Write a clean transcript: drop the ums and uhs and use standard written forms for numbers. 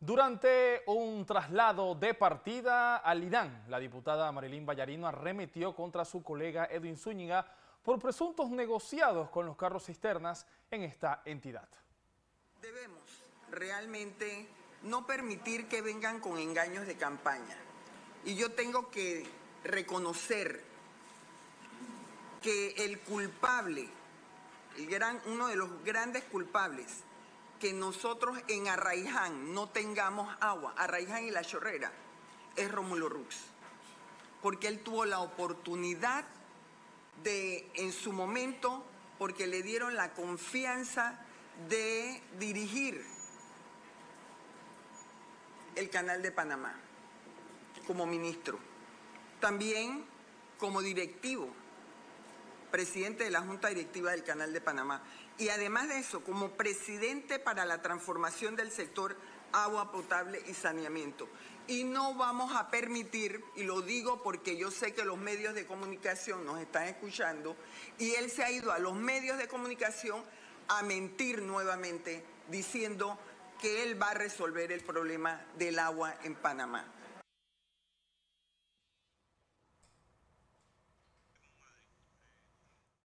Durante un traslado de partida al Irán, la diputada Marylín Vallarino arremetió contra su colega Edwin Zúñiga por presuntos negociados con los carros cisternas en esta entidad. Debemos realmente no permitir que vengan con engaños de campaña. Y yo tengo que reconocer que el culpable, uno de los grandes culpables, que nosotros en Arraiján no tengamos agua, Arraiján y La Chorrera, es Romulo Roux. Porque él tuvo la oportunidad de, en su momento, porque le dieron la confianza de dirigir el Canal de Panamá como ministro. También como directivo, presidente de la Junta Directiva del Canal de Panamá. Y además de eso, como presidente para la transformación del sector agua potable y saneamiento. Y no vamos a permitir, y lo digo porque yo sé que los medios de comunicación nos están escuchando, y él se ha ido a los medios de comunicación a mentir nuevamente, diciendo que él va a resolver el problema del agua en Panamá.